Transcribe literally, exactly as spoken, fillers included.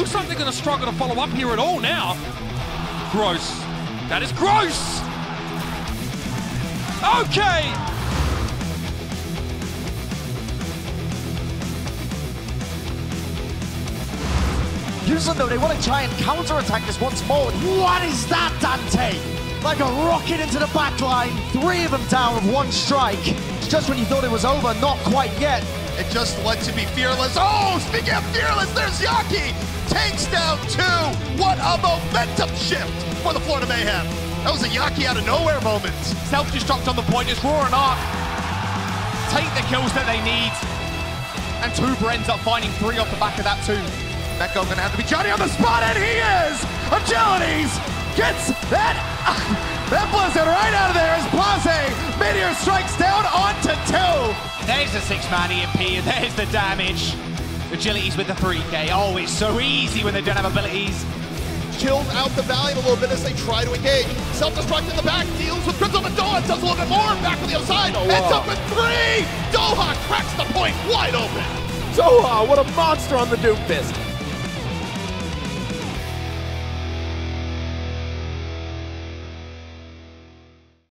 Looks like they're going to struggle to follow up here at all now. Gross. That is gross! Okay! Houston, though, they want to try and counter-attack this once more. What is that, Dante? Like a rocket into the back line. Three of them down with one strike. It's just when you thought it was over, not quite yet. It just led to be fearless. Oh, speaking of fearless, there's Yaki! Takes down two. What a momentum shift for the Florida Mayhem. That was a Yaki out of nowhere moment. Self-destruct on the point. It's Roar and Arc. Take the kills that they need. And Tuber ends up finding three off the back of that too. Mekko gonna have to be Johnny on the spot, and he is! Agilities gets that, that Blase right out of there as Blase. Meteor strikes down onto two. There's the six-man E M P, and there's the damage. Agilities with the three K, oh, it's so easy when they don't have abilities. Chills out the Valley a little bit as they try to engage. Self-destruct in the back, deals with Crimson and Doha, does a little bit more, back with the outside, oh, wow. Ends up with three! Doha cracks the point wide open. Doha, what a monster on the Doomfist.